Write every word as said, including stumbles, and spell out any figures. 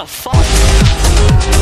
the fuck?